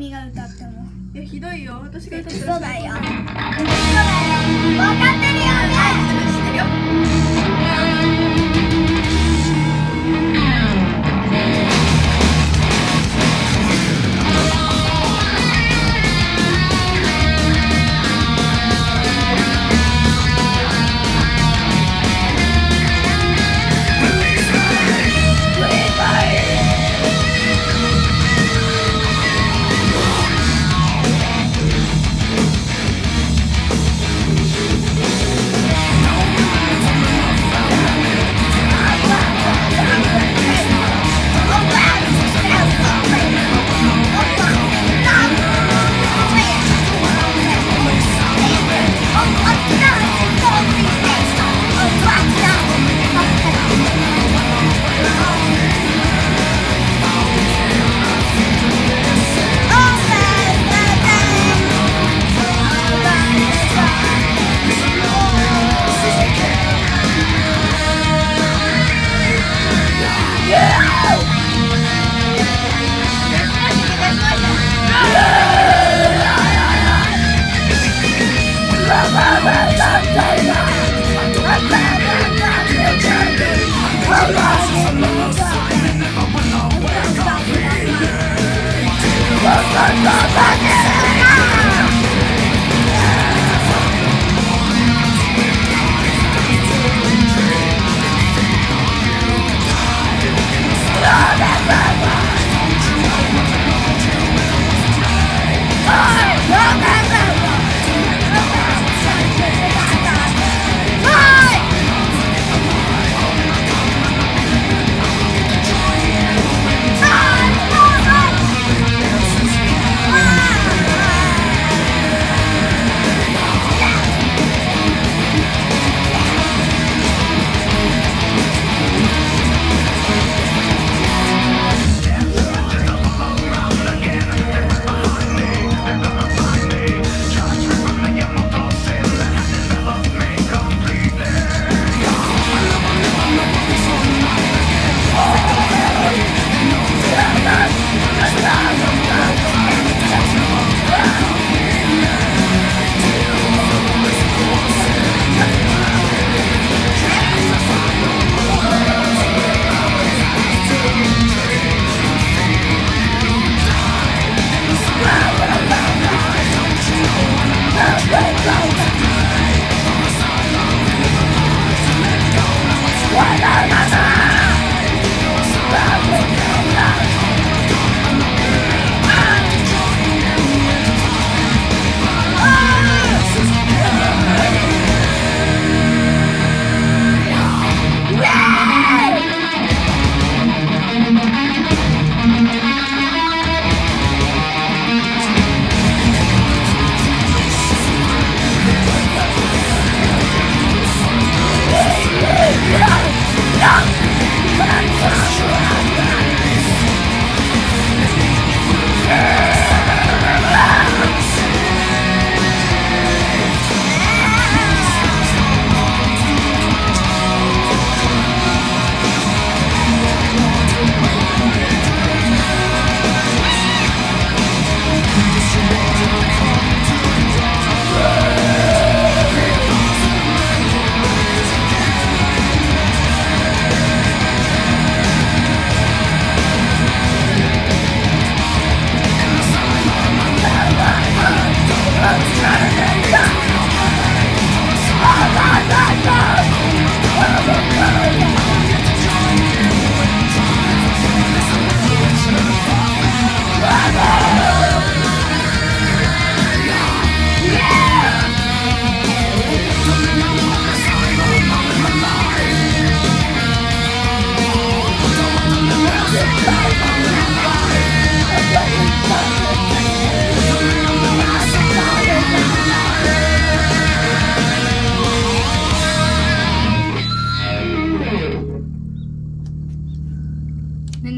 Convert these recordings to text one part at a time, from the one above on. ミが歌っても。いや、ひどいよ。私が歌っても。そうだよ。分かってるよ。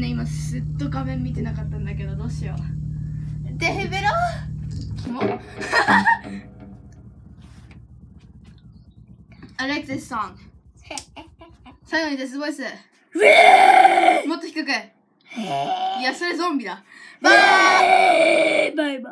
今すっと画面見てなかったんだけど、どうしよう。デヘベロキモI like this song 最後にデスボイスもっと低くいや、それゾンビだ。バイバイ。